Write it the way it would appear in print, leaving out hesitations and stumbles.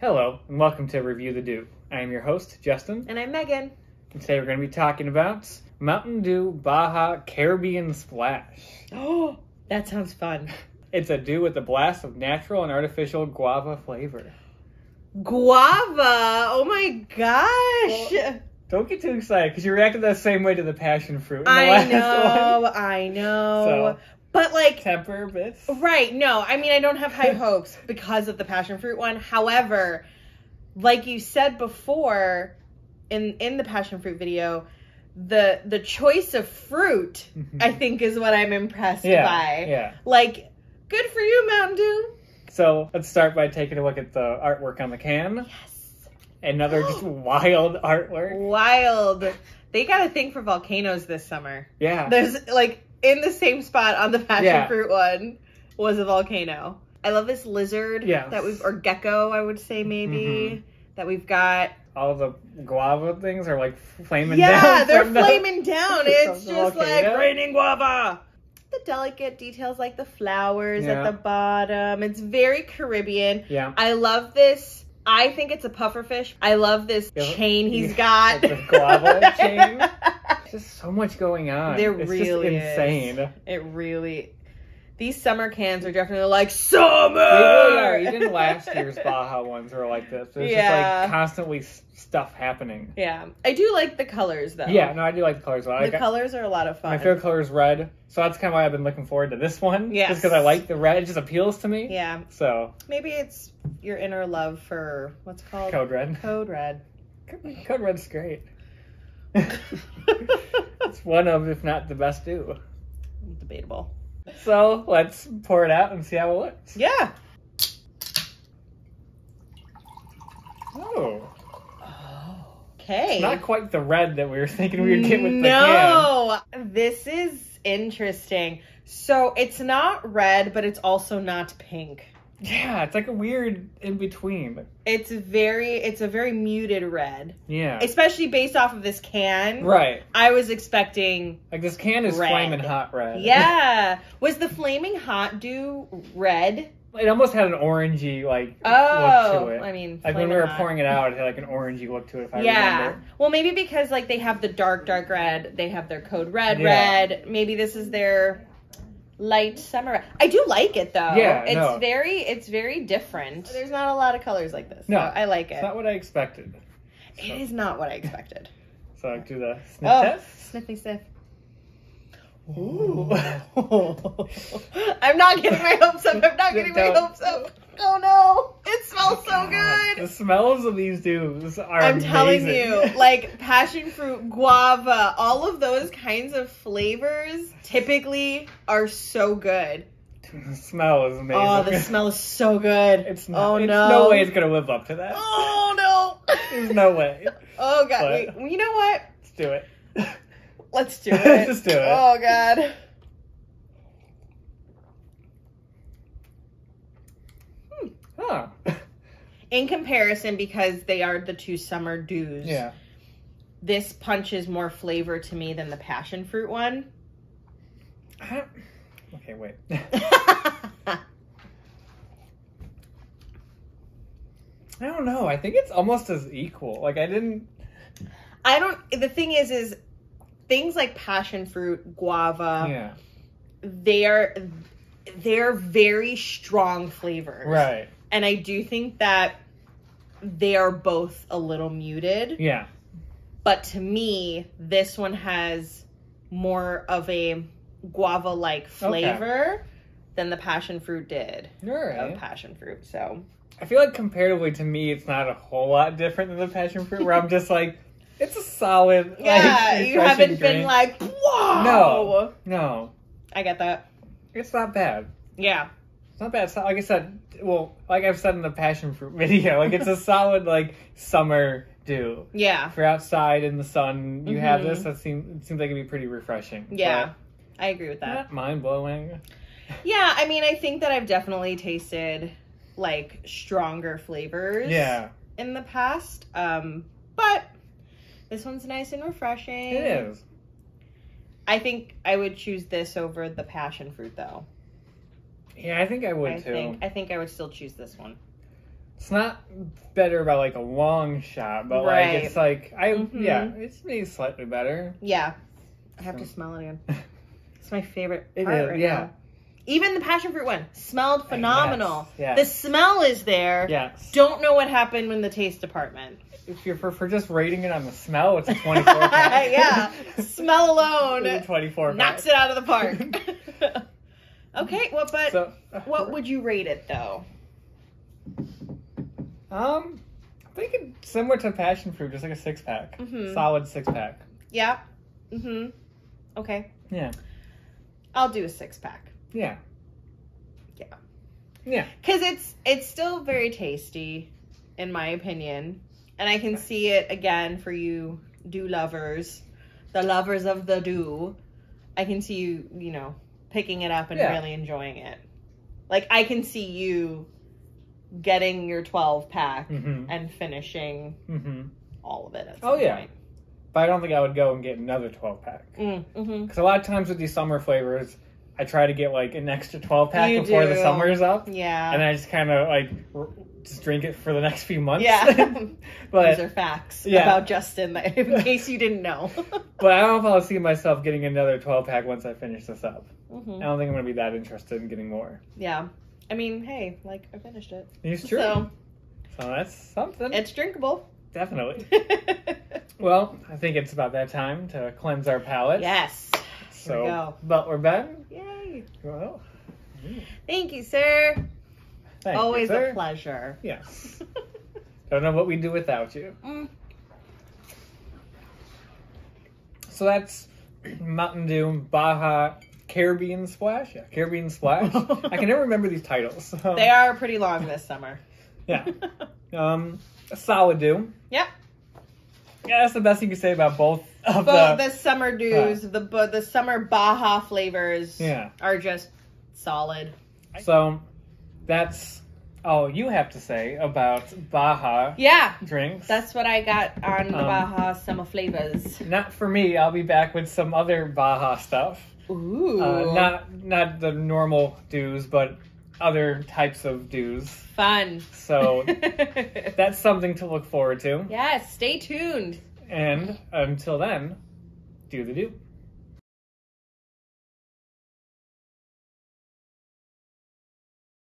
Hello, and welcome to Review the Dew. I am your host, Justin. And I'm Megan. And today we're going to be talking about Mountain Dew Baja Caribbean Splash. Oh, that sounds fun. It's a dew with a blast of natural and artificial guava flavor. Guava? Oh my gosh! Well, don't get too excited, because you reacted the same way to the passion fruit in the last one. I know. So, but like... temper bits. Right, no. I mean, I don't have high hopes because of the passion fruit one. However, like you said before in the passion fruit video, the choice of fruit, I think, is what I'm impressed by. Yeah. Like, good for you, Mountain Dew. So let's start by taking a look at the artwork on the can. Yes. Another just wild artwork. Wild. They got a thing for volcanoes this summer. Yeah. There's like... in the same spot on the passion fruit one was a volcano. I love this lizard that we've, or gecko, I would say maybe, that we've got. All the guava things are like flaming down. Yeah, they're flaming down. It's just like raining guava. The delicate details like the flowers at the bottom. It's very Caribbean. Yeah. I love this. I think it's a pufferfish. I love this chain he's got. Like the guava chain. Just so much going on. It's really insane. It really... these summer cans are definitely like, summer! They really are. Even last year's Baja ones were like this. There's just like constantly stuff happening. Yeah. I do like the colors, though. Yeah, no, I do like the colors a lot. The colors are a lot of fun. My favorite color is red, so that's kind of why I've been looking forward to this one. Yeah. Just because I like the red. It just appeals to me. Yeah. So... maybe it's your inner love for, what's it called? Code Red. Code Red. Code Red's great. It's one of, if not the best dew. Debatable. So let's pour it out and see how it looks. Yeah. Oh. Okay. It's not quite the red that we were thinking we would get with the can. No, this is interesting. So it's not red, but it's also not pink. Yeah, it's like a weird in-between. It's a very muted red. Yeah. Especially based off of this can. Right. I was expecting like this can is red. Flaming hot red. Yeah. Was the flaming hot dew red? It almost had an orangey, like, look to it. I mean, like, when we were pouring it out, it had, like, an orangey look to it, if I remember. Yeah. Well, maybe because, like, they have the dark, dark red. They have their Code Red red. Maybe this is their... light summer. I do like it though. Yeah, it's very different. There's not a lot of colors like this. No, so I like it. It's not what I expected. So. It is not what I expected. So I do the sniff test. Sniffy sniff. Ooh. I'm not getting my hopes up. I'm not getting my hopes up. Oh no! It smells so good. The smells of these dews are amazing. I'm telling you, like passion fruit, guava, all of those kinds of flavors typically are so good. The smell is amazing. Oh, the smell is so good. It's not, no way it's gonna live up to that. Oh no! There's no way. Oh god! But wait, you know what? Let's do it. Let's do it. Just do it. Oh god. Huh. In comparison, because they are the two summer dews, this punches more flavor to me than the passion fruit one. Okay, wait. I don't know. I think it's almost as equal. Like, the thing is things like passion fruit, guava, they're very strong flavors. Right. And I do think that they are both a little muted. Yeah. But to me, this one has more of a guava-like flavor than the passion fruit did. Right. Of passion fruit, so. I feel like comparatively to me, it's not a whole lot different than the passion fruit, where I'm just like, it's a solid, like, you haven't been like, whoa! No, no. I get that. It's not bad. Yeah. It's not bad. It's not, like I said, well, like I've said in the passion fruit video, like it's a solid like summer dew. Yeah. If you're outside in the sun, you have this. It seems like it'd be pretty refreshing. Yeah, I agree with that. Not mind blowing. Yeah, I mean, I think that I've definitely tasted like stronger flavors. Yeah. In the past, but this one's nice and refreshing. It is. I think I would choose this over the passion fruit though. Yeah, I think I would too. I think I would still choose this one. It's not better by like a long shot, but right. Like it's like it's maybe slightly better. Yeah, I have to smell it again. It's my favorite part right now. Even the passion fruit one smelled phenomenal. Yes. The smell is there. Yes. Don't know what happened when the taste department. If you're for just rating it on the smell, it's a 24 pack. Yeah, smell alone. 24 knocks it out of the park. Okay, well, but so, what would you rate it though? I'm thinking similar to passion fruit, just like a 6-pack, solid 6-pack. Yeah. Okay. Yeah. I'll do a 6-pack. Yeah. Yeah. Yeah. Because it's still very tasty, in my opinion, and I can see it again for you dew lovers, the lovers of the dew. I can see you, you know, picking it up and really enjoying it. Like I can see you getting your 12-pack and finishing all of it at some point. But I don't think I would go and get another 12-pack. Because a lot of times with these summer flavors, I try to get like an extra 12-pack before the summer is up. Yeah. And I just kind of like just drink it for the next few months. Yeah. But these are facts about Justin, in case you didn't know. But I don't know if I'll see myself getting another 12-pack once I finish this up. I don't think I'm going to be that interested in getting more. Yeah. I mean, hey, like, I finished it. It's true. So that's something. It's drinkable. Definitely. Well, I think it's about that time to cleanse our palate. Yes. So, here we go. But we're back. Yay. Well. Thank you, sir. Always a pleasure. Yes. Don't know what we'd do without you. So that's Mountain Dew, Baja Caribbean Splash. Yeah, Caribbean Splash. I can never remember these titles. They are pretty long this summer. Yeah. A solid dew. Yep. Yeah, that's the best you can say about both of the summer dews. The summer Baja flavors are just solid. So that's all you have to say about Baja drinks. That's what I got on the Baja summer flavors. Not for me. I'll be back with some other Baja stuff. Ooh. Not the normal dews, but other types of dews. Fun. So that's something to look forward to. Yes, stay tuned. And until then, do the dew.